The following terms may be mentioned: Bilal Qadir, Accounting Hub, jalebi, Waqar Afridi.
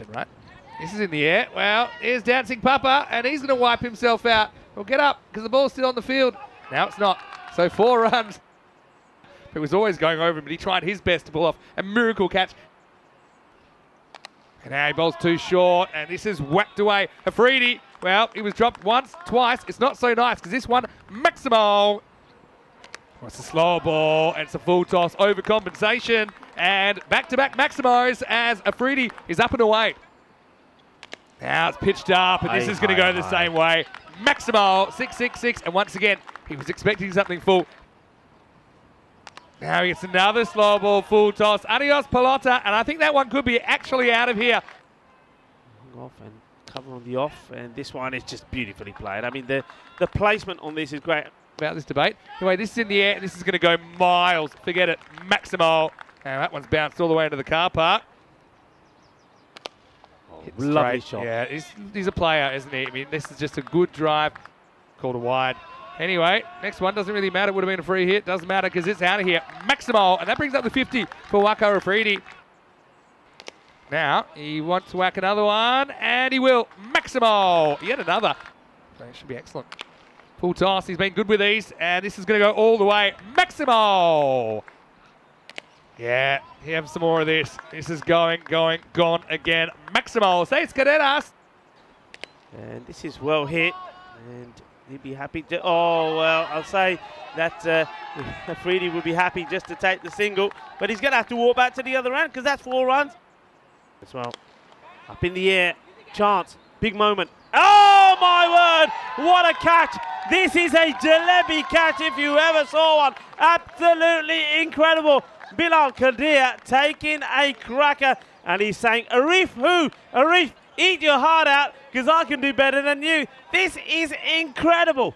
action, right? This is in the air. Well, here's Dancing Papa, and he's going to wipe himself out. Well, get up, because the ball's still on the field. Now it's not. So 4 runs. It was always going over him, but he tried his best to pull off a miracle catch. And now he bowls too short, and this is whacked away. Afridi, well, he was dropped once, twice. It's not so nice, because this one, Maximo. Well, it's a slow ball, and it's a full toss, overcompensation, and back-to-back Maximos as Afridi is up and away. Now it's pitched up, and this is going to go the same way. Maximo, 6-6-6, and once again, he was expecting something full. Now he gets another slow ball, full toss. Adios, Pelota, and I think that one could be actually out of here. Off and cover on the off, and this one is just beautifully played. I mean, the placement on this is great. About this debate. Anyway, this is in the air, and this is going to go miles. Forget it. Maximo. And that one's bounced all the way into the car park. Oh, lovely shot. Yeah, he's a player, isn't he? I mean, this is just a good drive. Called a wide. Anyway, next one doesn't really matter. Would have been a free hit. Doesn't matter because it's out of here. Maximo, and that brings up the 50 for Waqar Afridi. Now he wants to whack another one, and he will. Maximo, yet another. That should be excellent. Full toss. He's been good with these, and this is going to go all the way. Maximo. Yeah, have some more of this. This is going, going, gone again. Maximo. Say it's Carreras. And this is well hit. And he'd be happy to, oh, well, I'll say that Afridi would be happy just to take the single, but he's going to have to walk back to the other end because that's 4 runs. As well, up in the air, chance, big moment. Oh, my word, what a catch. This is a jalebi catch if you ever saw one. Absolutely incredible. Bilal Qadir taking a cracker, and he's saying, Arif who? Arif, eat your heart out, because I can do better than you. This is incredible.